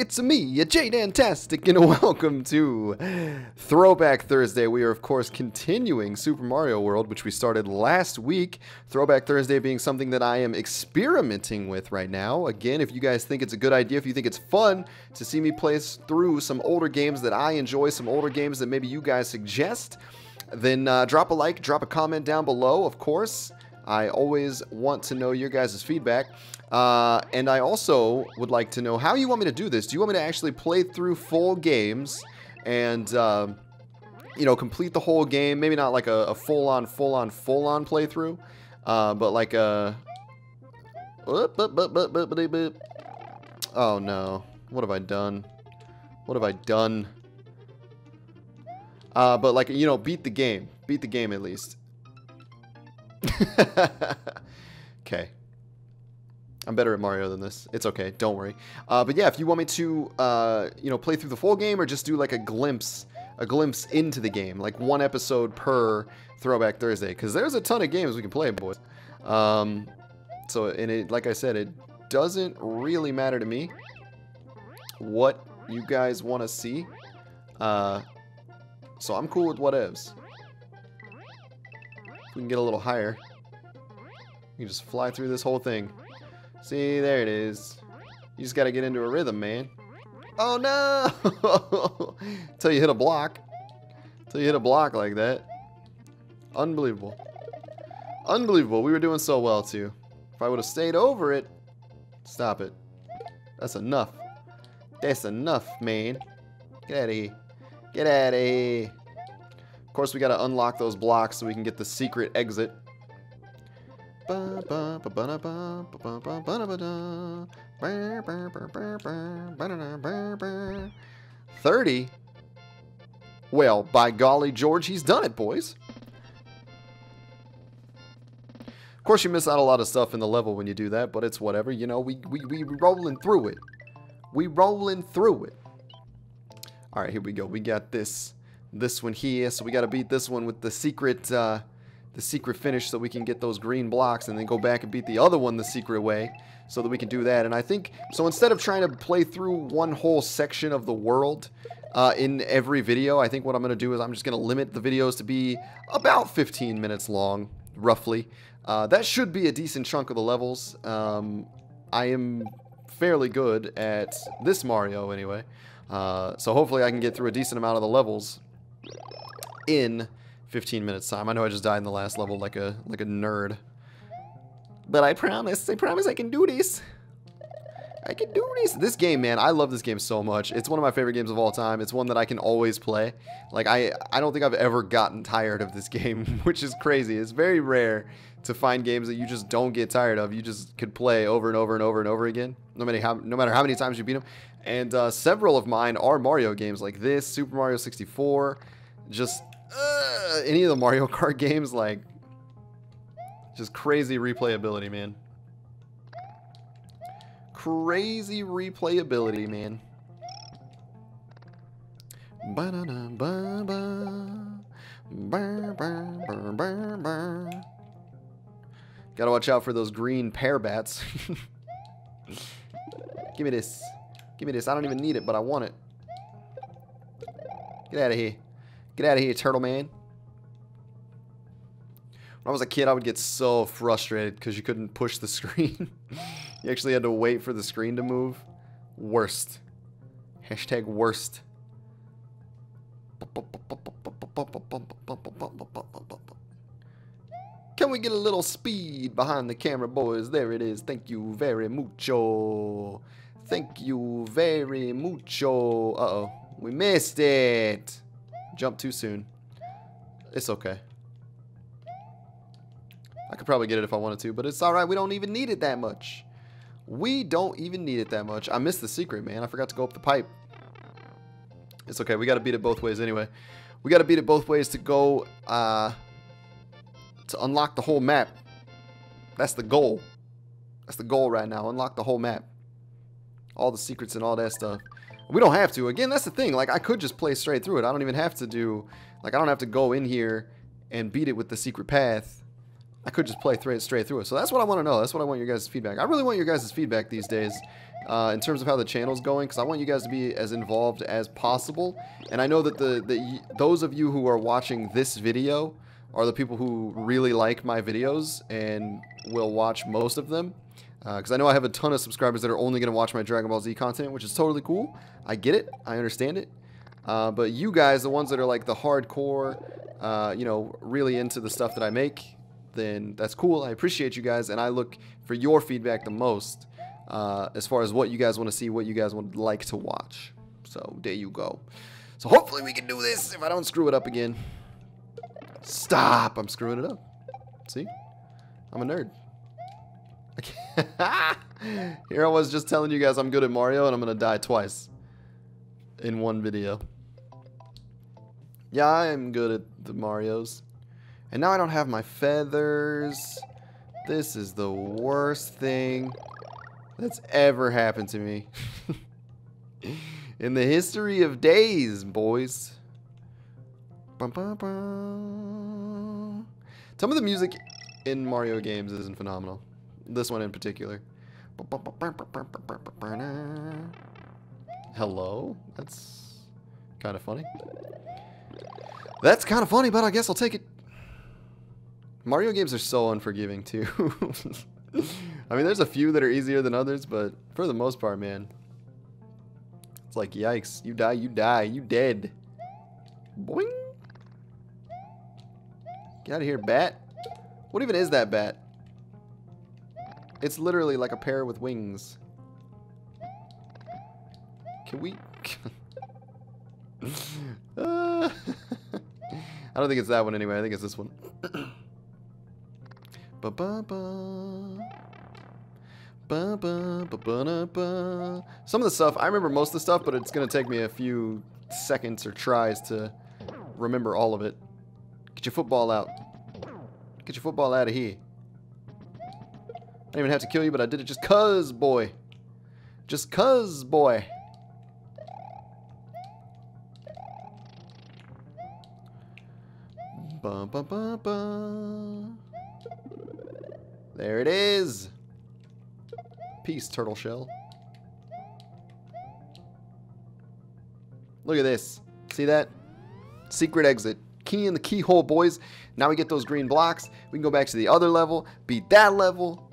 It's me, jDantastic, and welcome to Throwback Thursday. We are, of course, continuing Super Mario World, which we started last week. Throwback Thursday being something that I am experimenting with right now. Again, if you guys think it's a good idea, if you think it's fun to see me play through some older games that I enjoy, some older games that maybe you guys suggest, then drop a like, drop a comment down below, of course. I always want to know your guys' feedback. And I also would like to know how you want me to do this. Do you want me to actually play through full games and, you know, complete the whole game? Maybe not like a full-on playthrough, but like a... Oh, no. What have I done? What have I done? But like, you know, beat the game. Beat the game at least. Okay. I'm better at Mario than this. It's okay. Don't worry. But yeah, if you want me to, you know, play through the full game or just do like a glimpse into the game, like one episode per Throwback Thursday, because there's a ton of games we can play, boys. So, and it, like I said, it doesn't really matter to me what you guys want to see. So I'm cool with whatevs. We can get a little higher. You can just fly through this whole thing. See, there it is. You just gotta get into a rhythm, man. Oh no! Until you hit a block. Until you hit a block like that. Unbelievable. Unbelievable. We were doing so well too. If I would have stayed over it. Stop it. That's enough. That's enough, man. Get out of here. Get out of here. Of course, we gotta unlock those blocks so we can get the secret exit. $30? Well, by golly, George, he's done it, boys. Of course, you miss out a lot of stuff in the level when you do that, but it's whatever. You know, we rolling through it. We rolling through it. All right, here we go. We got this. This one here, so we gotta beat this one with the secret finish, so we can get those green blocks, and then go back and beat the other one the secret way, so that we can do that. And I think so. Instead of trying to play through one whole section of the world in every video, I think what I'm gonna do is I'm just gonna limit the videos to be about 15 minutes long, roughly. That should be a decent chunk of the levels. I am fairly good at this Mario, anyway, so hopefully I can get through a decent amount of the levels in 15 minutes time. I know I just died in the last level like a nerd, but I promise I can do this. I can do this. This game, man, I love this game so much. It's one of my favorite games of all time. It's one that I can always play. Like I don't think I've ever gotten tired of this game, which is crazy. It's very rare to find games that you just don't get tired of. You just could play over and over and over and over again, no matter how many times you beat them. And several of mine are Mario games like this, Super Mario 64. Just any of the Mario Kart games, like, just crazy replayability, man. Crazy replayability, man. Gotta watch out for those green pear bats. Give me this. Give me this. I don't even need it, but I want it. Get out of here. Get out of here, turtle man. When I was a kid, I would get so frustrated because you couldn't push the screen. You actually had to wait for the screen to move. Worst. Hashtag worst. Can we get a little speed behind the camera, boys? There it is. Thank you very mucho. Thank you very mucho. Uh-oh. We missed it. Jump too soon. It's okay. I could probably get it if I wanted to, but it's alright. We don't even need it that much. We don't even need it that much. I missed the secret, man. I forgot to go up the pipe. It's okay. We got to beat it both ways anyway. We got to beat it both ways to go, to unlock the whole map. That's the goal. That's the goal right now. Unlock the whole map. All the secrets and all that stuff. We don't have to. Again, that's the thing. Like, I could just play straight through it. I don't even have to do... Like, I don't have to go in here and beat it with the secret path. I could just play straight through it. So that's what I want to know. That's what I want your guys' feedback. I really want your guys' feedback these days in terms of how the channel's going, because I want you guys to be as involved as possible. And I know that those of you who are watching this video are the people who really like my videos and will watch most of them. Because I know I have a ton of subscribers that are only going to watch my Dragon Ball Z content, which is totally cool. I get it. I understand it. But you guys, the ones that are like the hardcore, you know, really into the stuff that I make, then that's cool. I appreciate you guys, and I look for your feedback the most as far as what you guys want to see, what you guys would like to watch. So there you go. So hopefully we can do this if I don't screw it up again. Stop! I'm screwing it up. See? I'm a nerd. Here I was just telling you guys I'm good at Mario, and I'm gonna die twice in one video. Yeah, I am good at the Marios. And now I don't have my feathers. This is the worst thing that's ever happened to me in the history of days, boys. Some of the music in Mario games isn't phenomenal. This one in particular. Hello? That's kind of funny. That's kind of funny, but I guess I'll take it. Mario games are so unforgiving, too. I mean, there's a few that are easier than others, but for the most part, man. It's like, yikes. You die, you die. You dead. Boing. Get out of here, bat. What even is that bat? It's literally like a pair with wings. Can we... I don't think it's that one anyway. I think it's this one. Some of the stuff, I remember most of the stuff, but it's going to take me a few seconds or tries to remember all of it. Get your football out. Get your football out of here. I didn't even have to kill you, but I did it just 'cause, boy. Just 'cause, boy. Ba, ba, ba, ba. There it is. Peace, turtle shell. Look at this. See that? Secret exit. Key in the keyhole, boys. Now we get those green blocks. We can go back to the other level. Beat that level.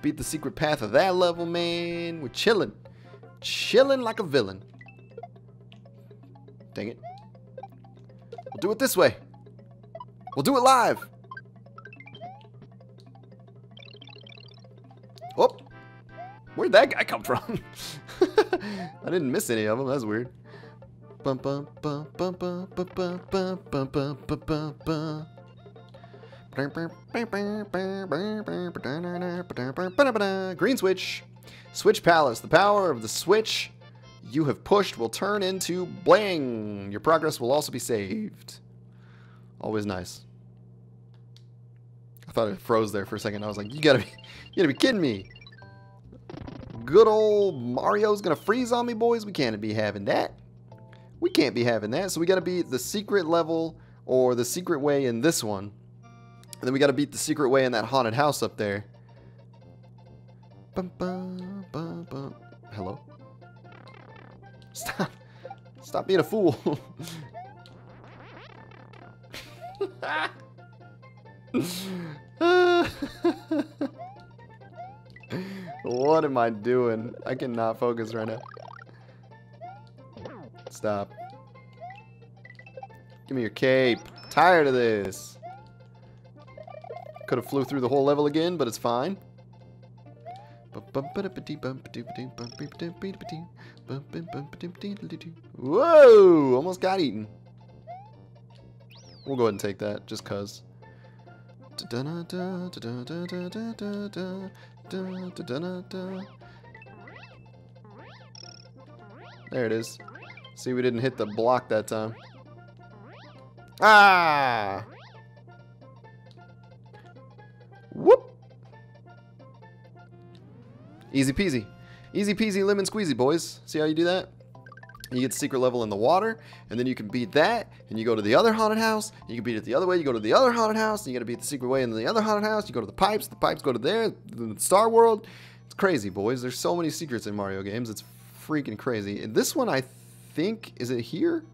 Beat the secret path of that level, man. We're chilling. Chilling like a villain. Dang it. We'll do it this way. We'll do it live. Oh. Where'd that guy come from? I didn't miss any of them. That's weird. Green switch. Switch palace. The power of the switch you have pushed will turn into bling. Your progress will also be saved. Always nice. I thought it froze there for a second. I was like, you gotta be kidding me. Good old Mario's gonna freeze on me, boys. We can't be having that. We can't be having that. So we gotta beat the secret level or the secret way in this one. And then we gotta beat the secret way in that haunted house up there. Bum, bum, bum, bum. Hello? Stop. Stop being a fool. What am I doing? I cannot focus right now. Stop. Give me your cape. Tired of this. Could have flew through the whole level again, but it's fine. Whoa! Almost got eaten. We'll go ahead and take that, just 'cause. There it is. See, we didn't hit the block that time. Ah! Whoop! Easy peasy. Easy peasy lemon squeezy, boys. See how you do that? and you get the secret level in the water, and then you can beat that, and you go to the other haunted house, and you can beat it the other way, you go to the other haunted house, and you gotta beat the secret way in the other haunted house, you go to the pipes go to there, the Star World. It's crazy, boys. There's so many secrets in Mario games, it's freaking crazy. And this one, I think, is it here?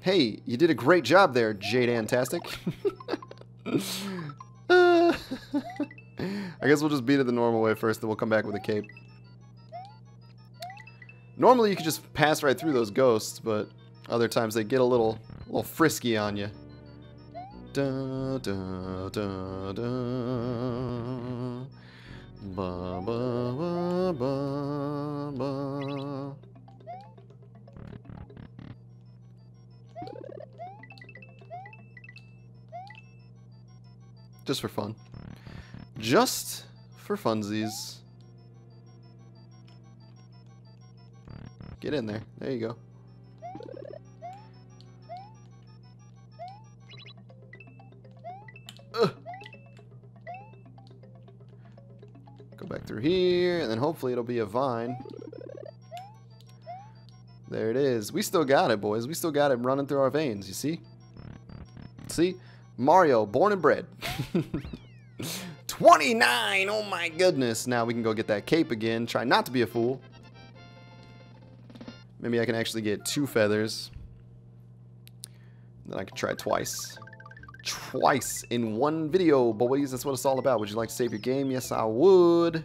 Hey, you did a great job there, jDantastic. I guess we'll just beat it the normal way first, then we'll come back with a cape. Normally you can just pass right through those ghosts, but other times they get a little frisky on you. Da, da, da, da. Ba, ba, ba, ba, ba. Just for fun. Just for funsies. Get in there. There you go. Ugh. Go back through here, and then hopefully it'll be a vine. There it is. We still got it, boys. We still got it running through our veins, you see? See? Mario, born and bred. 29! Oh my goodness. Now we can go get that cape again. Try not to be a fool. Maybe I can actually get 2 feathers. Then I can try twice. Twice in one video, boys. That's what it's all about. Would you like to save your game? Yes, I would.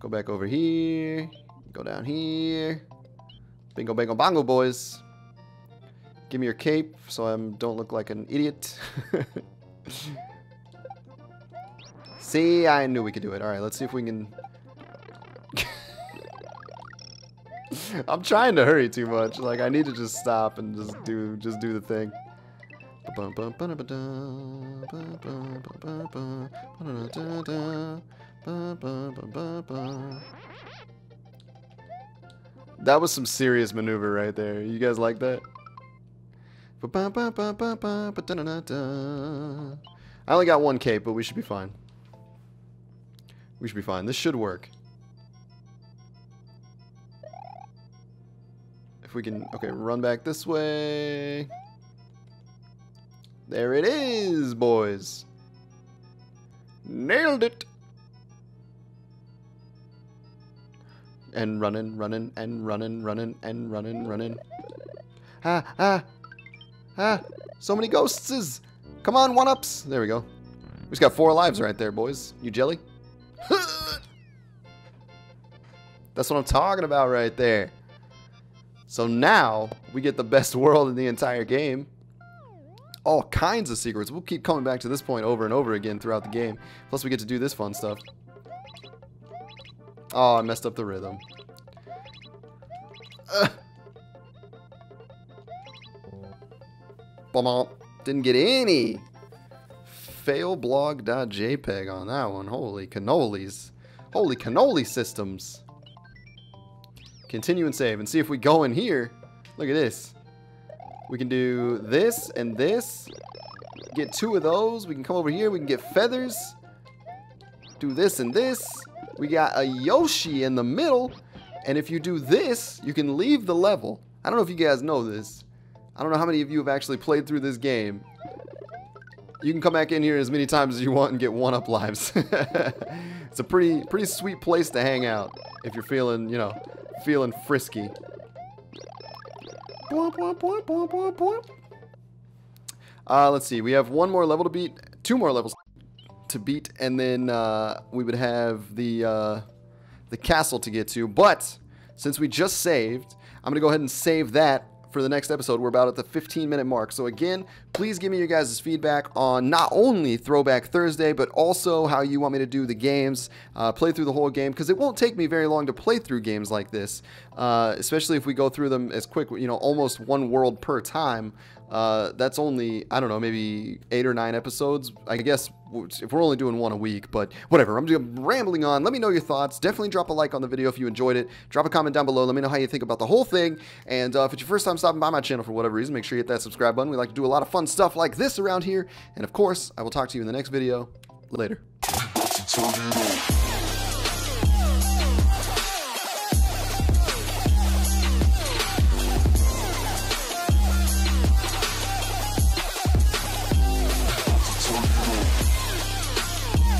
Go back over here. Go down here. Bingo, bango, bongo, boys. Give me your cape so I don't look like an idiot. See, I knew we could do it. All right, let's see if we can... I'm trying to hurry too much. Like, I need to just stop and just do the thing. That was some serious maneuver right there. You guys like that? I only got 1 cape, but we should be fine. We should be fine. This should work. If we can... Okay, run back this way. There it is, boys. Nailed it. And running, running, and running, running, and running, running. Ha, ha, ha. So many ghosts. Come on, 1-ups. There we go. We just got 4 lives right there, boys. You jelly? That's what I'm talking about right there. So now we get the best world in the entire game. All kinds of secrets. We'll keep coming back to this point over and over again throughout the game. Plus we get to do this fun stuff. Oh, I messed up the rhythm. Didn't get any. Failblog.jpg on that one. Holy cannolis. Holy cannoli systems. Continue and save and see if we go in here. Look at this. We can do this and this. Get 2 of those. We can come over here. We can get feathers. Do this and this. We got a Yoshi in the middle. And if you do this, you can leave the level. I don't know if you guys know this. I don't know how many of you have actually played through this game. You can come back in here as many times as you want and get 1-up lives. It's a pretty sweet place to hang out if you're feeling, you know, feeling frisky. Let's see. We have 1 more level to beat, 2 more levels to beat, and then we would have the castle to get to. But since we just saved, I'm gonna go ahead and save that for the next episode. We're about at the 15-minute mark. So again, please give me your guys' feedback on not only Throwback Thursday, but also how you want me to do the games, play through the whole game, because it won't take me very long to play through games like this, especially if we go through them as quick, you know, almost 1 world per time. That's only, I don't know, maybe 8 or 9 episodes, I guess, if we're only doing 1 a week, but whatever. I'm just rambling on. Let me know your thoughts. Definitely drop a like on the video if you enjoyed it. Drop a comment down below. Let me know how you think about the whole thing. And if it's your first time stopping by my channel for whatever reason, make sure you hit that subscribe button. We like to do a lot of fun stuff like this around here. And of course, I will talk to you in the next video. Later.